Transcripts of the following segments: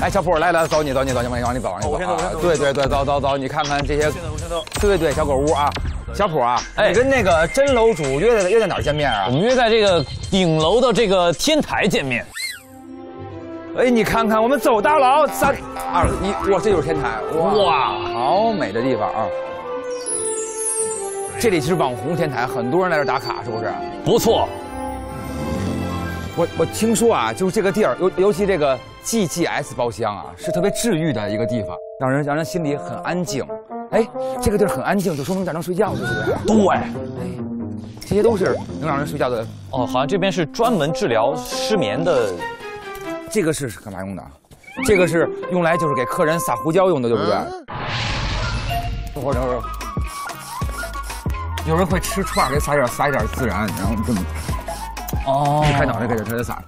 哎，小普，来走你，往里走。对，走，你看看这些。对，小狗屋啊，小普啊，哎，你跟那个真楼主约在哪儿见面啊？我们约在这个顶楼的这个天台见面。哎，你看看，我们走大楼，3、2、1，哇，这就是天台，哇，好美的地方啊！这里是网红天台，很多人来这打卡，是不是？不错。 我听说啊，就是这个地儿，尤其这个 GGS 包厢啊，是特别治愈的一个地方，让人心里很安静。哎，这个地儿很安静，就说明这儿能睡觉，对不对？对，哎，这些都是能让人睡觉的。哦，好像这边是专门治疗失眠的。这个是干嘛用的？这个是用来就是给客人撒胡椒用的，对不对？等会儿，有人会吃串，给撒一点孜然，然后这么。 哦，一开脑袋给它撒。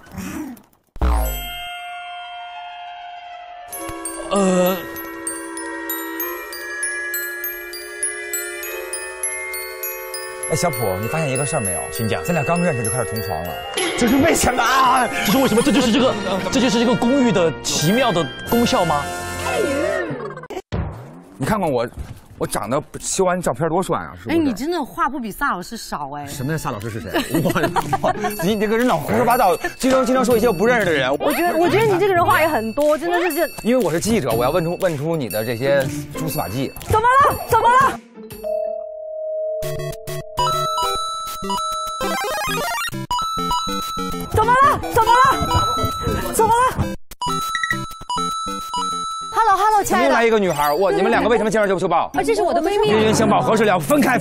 哎，小普，你发现一个事儿没有？请讲。咱俩刚认识就开始同床了，这是为什么啊？这是为什么？这就是这个公寓的奇妙的功效吗？你看看我。 我长得修完照片多帅啊！是不是？哎，你真的话不比萨老师少哎。什么叫萨老师是谁？我你这个人老胡说八道，经常说一些我不认识的人。我觉得你这个人话也很多，真的是。因为我是记者，我要问出你的这些蛛丝马迹。怎么了？怎么了？ Hello， 亲爱的。又来一个女孩，哇！你们两个为什么见面就抱？啊，这是我的妹妹。冤冤相报何时了？分开！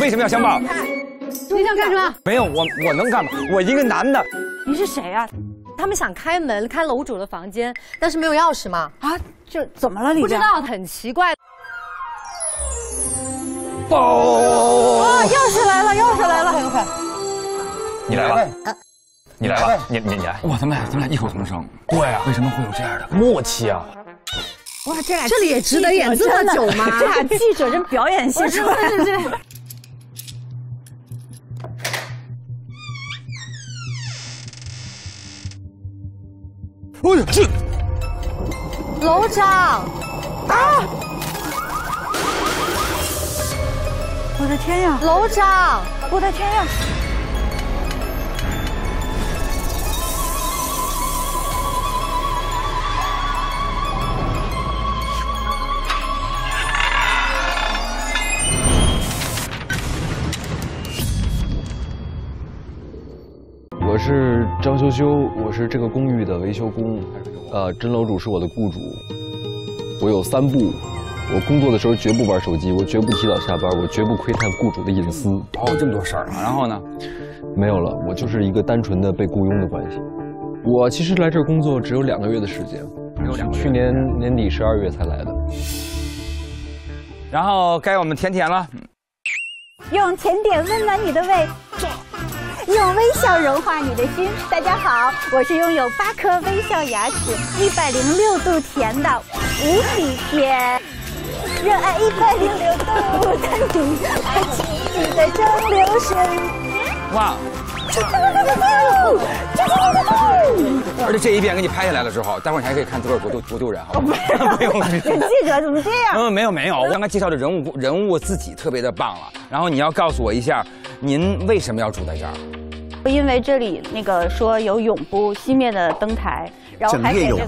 为什么要相抱？你想干什么？没有，我能干嘛？我一个男的。你是谁啊？他们想开门，开楼主的房间，但是没有钥匙嘛。啊，这怎么了？你不知道，很奇怪。哦，钥匙来了！快！你来吧。 你来吧，你来！哇，咱们俩异口同声。对啊，为什么会有这样的默契啊？哇，这里也值得演这么久吗？这俩记者真表演系出来的。哎呀，这楼长啊！我的天呀！楼长，我的天呀！ 我是张修修，我是这个公寓的维修工，真楼主是我的雇主。我有3不：我工作的时候绝不玩手机，我绝不提早下班，我绝不窥探雇主的隐私。哦，这么多事儿啊！然后呢？没有了，我就是一个单纯的被雇佣的关系。我其实来这儿工作只有2个月的时间，去年年底12月才来的。然后该我们甜甜了，用甜点温暖你的胃。 用微笑融化你的心。大家好，我是拥有8颗微笑牙齿、106度甜的无比甜。热爱106度的你，爱情里的蒸馏水。哇！而且这一遍给你拍下来了之后，待会儿你还可以看自个儿多丢人，好吗？不用，记者怎么这样？没有，我刚才介绍的人物自己特别的棒了。然后你要告诉我一下，您为什么要住在这儿？ 因为这里那个说有永不熄灭的灯台，然后还给这个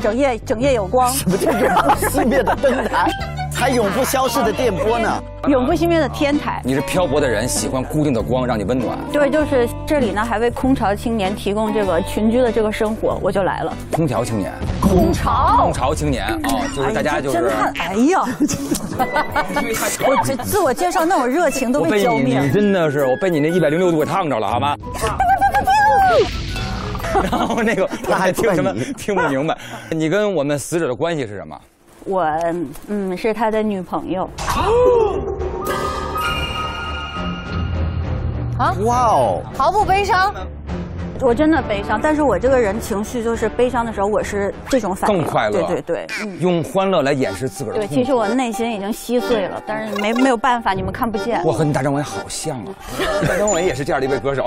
整夜有光，什么叫永不熄灭的灯台？还永不消逝的电波呢？永不熄灭的天台。你是漂泊的人，喜欢固定的光，让你温暖。对，就是这里呢，还为空巢青年提供这个群居的这个生活，我就来了。空巢青年，空巢青年啊、哦，就是大家就是，哎呀，我这自我介绍那种热情都被浇灭了。你真的是，我被你那106度给烫着了，好吗？ 然后那个他还听不明白，你跟我们死者的关系是什么？我是他的女朋友。啊！哇哦，毫不悲伤。我真的悲伤，但是我这个人情绪就是悲伤的时候，我是这种反应，更快乐，对对对，用欢乐来掩饰自个儿的痛苦。对，其实我内心已经稀碎了，但是没有办法，你们看不见。我和你大张伟好像啊，大张伟也是这样的一位歌手，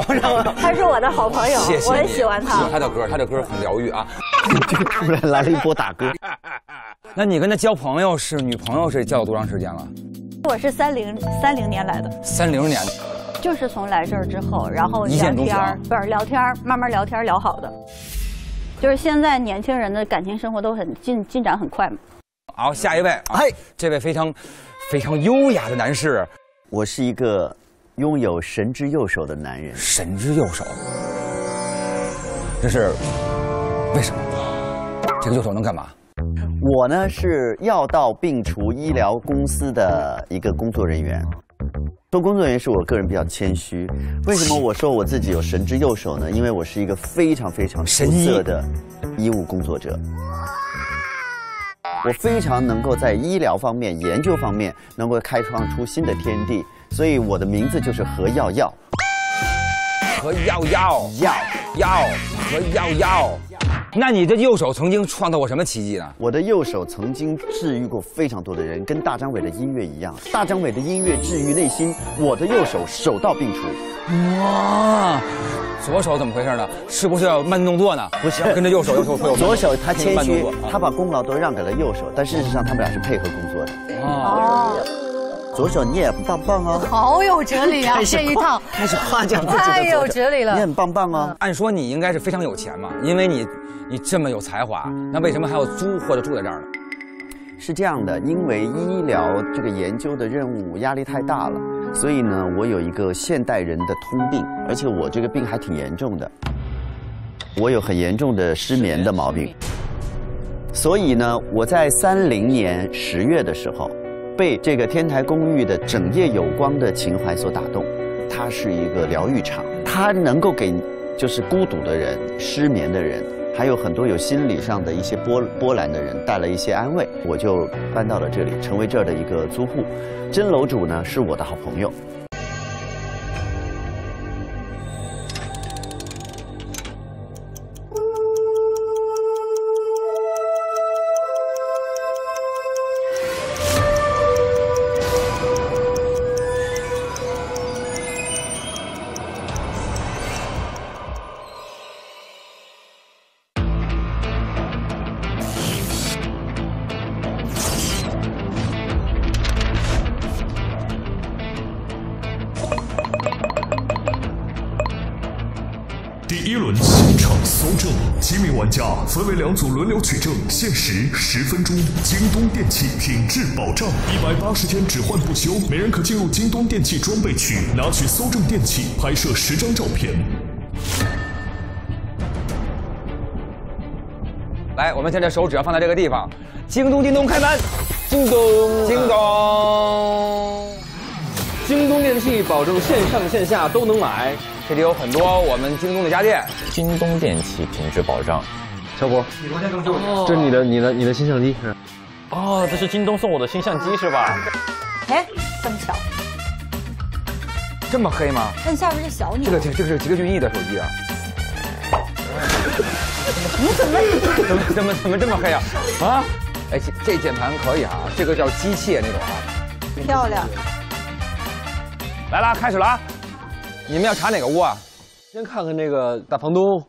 他是我的好朋友，谢谢我很喜欢他。他的歌很疗愈啊。这个突然来了一波打歌。那你跟他交朋友是女朋友是交了多长时间了？我是30年来的。30年。 就是从来这儿之后，然后聊天儿，不是聊天儿，慢慢聊天儿聊好的。就是现在年轻人的感情生活都很进展很快嘛。好，下一位，哎，这位非常优雅的男士，我是一个拥有神之右手的男人。神之右手，这是为什么？这个右手能干嘛？ 我呢是药到病除医疗公司的一个工作人员，做工作人员是我个人比较谦虚。为什么我说我自己有神之右手呢？因为我是一个非常出色的医务工作者，我非常能够在医疗方面、研究方面能够开创出新的天地，所以我的名字就是何耀耀。何耀耀，耀耀，何耀耀。 那你的右手曾经创造过什么奇迹呢？我的右手曾经治愈过非常多的人，跟大张伟的音乐一样，大张伟的音乐治愈内心，我的右手手到病除。哇，左手怎么回事呢？是不是要慢动作呢？不是，跟着右手会有。左手他谦虚，他把功劳都让给了右手，但事实上他们俩是配合工作的。哦，左手你也棒棒哦，好有哲理啊！这一套开始夸奖自己，太有哲理了，你很棒棒哦。按说你应该是非常有钱嘛，因为你这么有才华，那为什么还要租或者住在这儿呢？是这样的，因为医疗这个研究的任务压力太大了，所以呢，我有一个现代人的通病，而且我这个病还挺严重的，我有很严重的失眠的毛病。所以呢，我在30年10月的时候，被这个天台公寓的整夜有光的情怀所打动，它是一个疗愈场，它能够给就是孤独的人、失眠的人。 还有很多有心理上的一些波澜的人带了一些安慰，我就搬到了这里，成为这儿的一个租户。甄楼主呢是我的好朋友。分为两组轮流取证，限时10分钟。京东电器品质保障，180天只换不休。每人可进入京东电器装备区，拿取搜证电器，拍摄10张照片。来，我们现在手指要放在这个地方。京东开门！京东，京东电器保证线上线下都能买。这里有很多我们京东的家电。京东电器品质保障。 小谷，这是你的新相机是？哦，这是京东送我的新相机是吧？哎，这么巧，这么黑吗？按下边是小鸟。这个是吉克隽逸的手机啊！怎么这么黑啊？啊！哎，这键盘可以啊，这个叫机械那种啊。漂亮。来啦，开始了啊！你们要查哪个屋啊？先看看这个大房东。